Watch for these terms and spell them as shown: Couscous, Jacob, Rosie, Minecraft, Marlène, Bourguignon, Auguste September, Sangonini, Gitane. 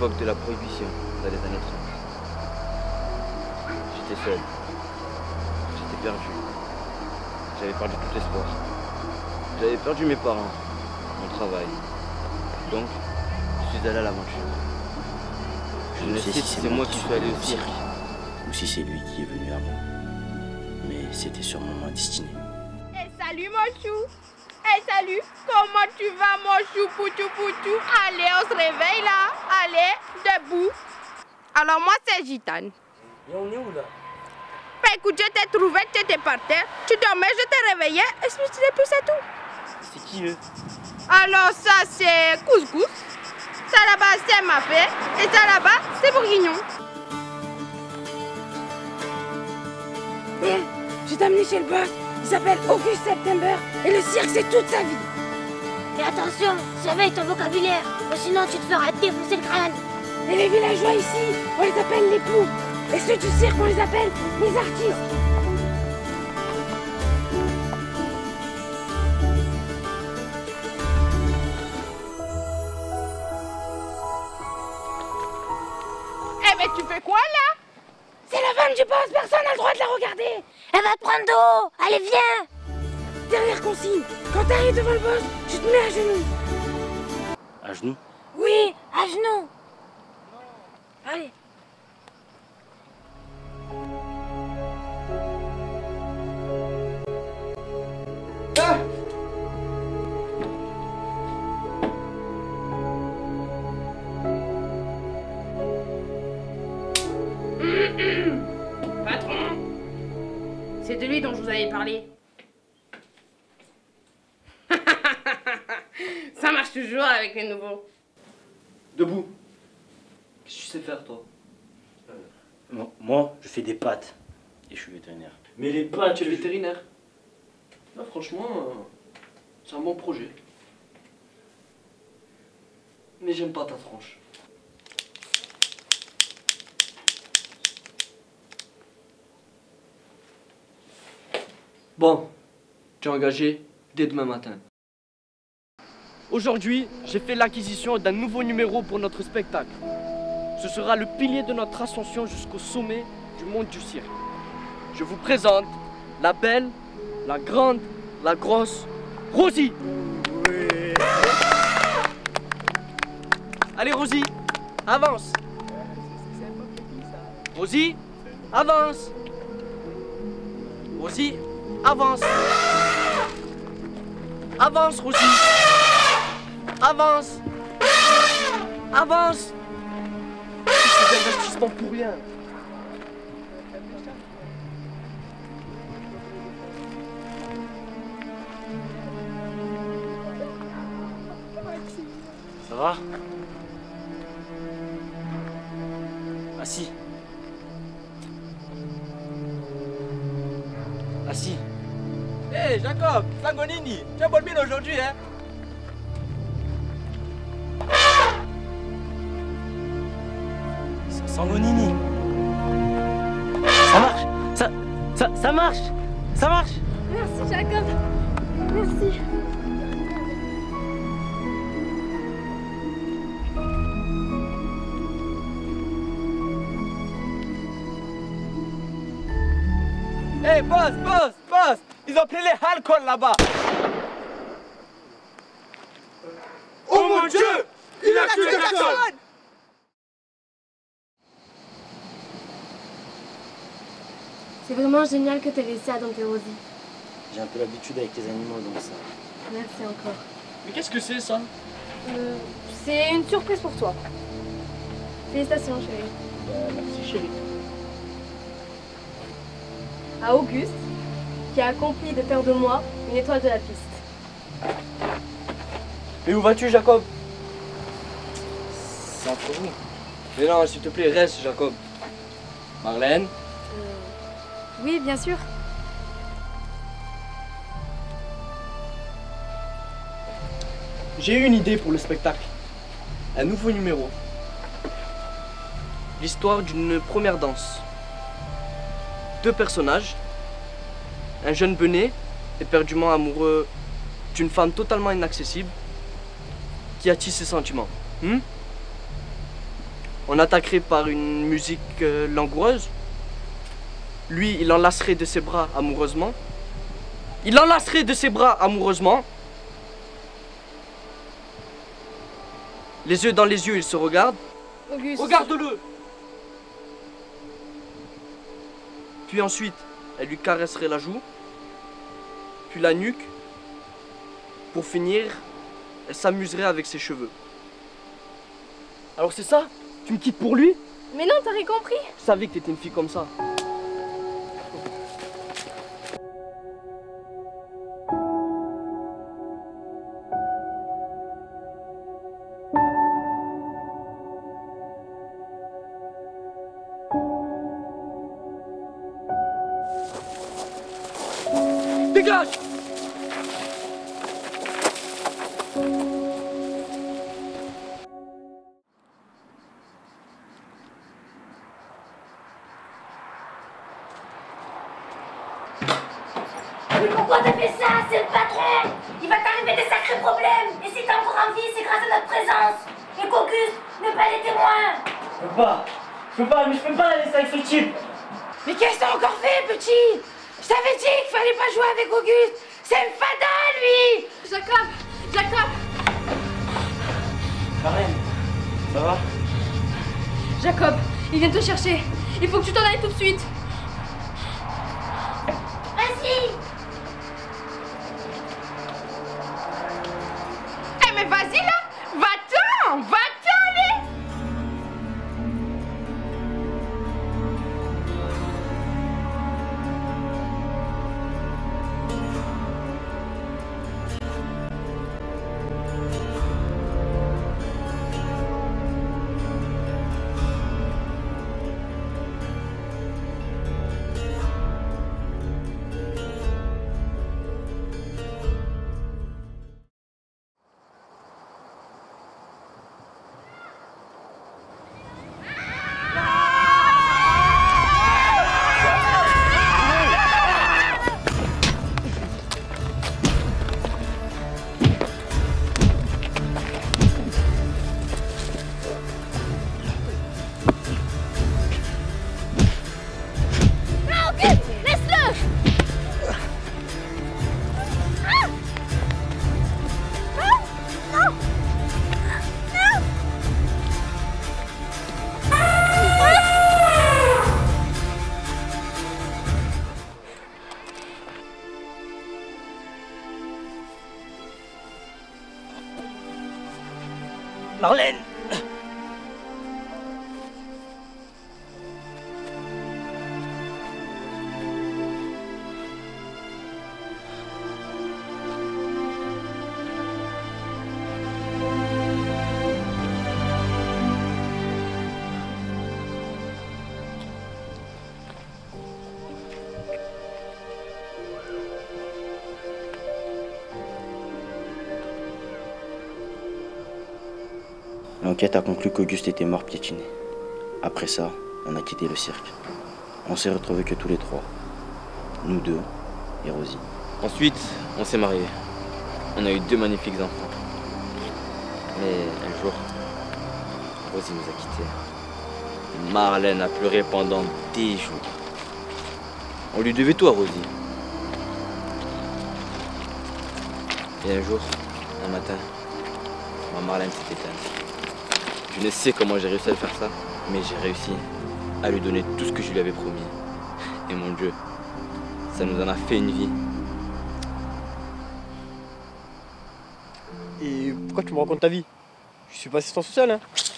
l'époque de la prohibition, dans les années 30. J'étais seul. J'étais perdu. J'avais perdu tout espoir. J'avais perdu mes parents, mon travail. Donc, je suis allé à l'aventure. Je ne sais si c'est moi qui suis allé au cirque. Ou si c'est lui qui est venu avant. Mais c'était sûrement ma destinée. Eh salut mon chou! Eh salut! Comment tu vas mon chou poutou? Allez, on se réveille là! Allez, debout! Alors moi c'est Gitane. Et on est où là? Ben écoute, je t'ai trouvé, tu étais par terre. Tu dormais, je t'ai réveillé. Est-ce que tu n'es plus à tout? C'est qui eux? Alors ça c'est Couscous. Ça là-bas c'est ma fée. Et ça là-bas c'est Bourguignon. Viens, je t'ai amené chez le boss. Il s'appelle Auguste September et le cirque c'est toute sa vie. Et attention, surveille ton vocabulaire, ou sinon tu te feras défoncer le crâne. Et les villageois ici, on les appelle les ploucs. Et ceux du cirque, on les appelle les artistes. Eh ben tu fais quoi là? C'est la vanne du boss, personne n'a le droit de la regarder. Elle va te prendre de haut, allez viens. Dernière consigne, quand t'arrives devant le boss, tu te mets à genoux. À genoux? Oui, à genoux. Allez. Ah! Patron, c'est de lui dont je vous avais parlé. Ça marche toujours avec les nouveaux. Debout. Qu'est-ce que tu sais faire, toi? Moi, je fais des pâtes. Et je suis vétérinaire. Mais les pâtes, tu es vétérinaire? Là, franchement, c'est un bon projet. Mais j'aime pas ta tranche. Bon, tu es engagé dès demain matin. Aujourd'hui, j'ai fait l'acquisition d'un nouveau numéro pour notre spectacle. Ce sera le pilier de notre ascension jusqu'au sommet du monde du cirque. Je vous présente la belle, la grande, la grosse, Rosie. Oui. Allez Rosie, avance. Rosie, avance. Rosie, avance. Avance Rosie. Avance. Avance. C'est un investissement pour rien. Ça va? Assis. Assis. Hé hey, Jacob, Sangonini, tu as bonne mine aujourd'hui, hein? Sangonini. Ça marche. Ça marche. Ça marche. Merci Jacob. Merci. Hey, boss! Ils ont pris les alcools là-bas! Oh mon Dieu! Il a tué personne! C'est vraiment génial que tu aies réussi à dompter Rosie. J'ai un peu l'habitude avec les animaux, donc ça... Merci encore. Mais qu'est-ce que c'est, ça? C'est une surprise pour toi. Félicitations, chérie. Merci, chérie. À Auguste, qui a accompli de faire de moi une étoile de la piste. Mais où vas-tu, Jacob? C'est entre vous. Mais non, s'il te plaît, reste, Jacob. Marlène? Oui, bien sûr. J'ai eu une idée pour le spectacle. Un nouveau numéro. L'histoire d'une première danse. Deux personnages, un jeune benêt éperdument amoureux d'une femme totalement inaccessible qui attise ses sentiments. On attaquerait par une musique langoureuse. Lui, il enlacerait de ses bras amoureusement. Il enlacerait de ses bras amoureusement. Les yeux dans les yeux, ils se regardent. Auguste. Regarde-le. Puis ensuite, elle lui caresserait la joue, puis la nuque. Pour finir, elle s'amuserait avec ses cheveux. Alors c'est ça? Tu me quittes pour lui? Mais non, t'as rien compris. Je savais que t'étais une fille comme ça. Marlène! L'enquête a conclu qu'Auguste était mort piétiné. Après ça, on a quitté le cirque. On s'est retrouvés que tous les trois. Nous deux et Rosie. Ensuite, on s'est mariés. On a eu deux magnifiques enfants. Mais un jour, Rosie nous a quittés. Marlène a pleuré pendant 10 jours. On lui devait tout à Rosie. Et un jour, un matin, ma Marlène s'est éteinte. Je ne sais comment j'ai réussi à faire ça, mais j'ai réussi à lui donner tout ce que je lui avais promis. Et mon Dieu, ça nous en a fait une vie. Et pourquoi tu me racontes ta vie? Je suis pas assistant social, hein.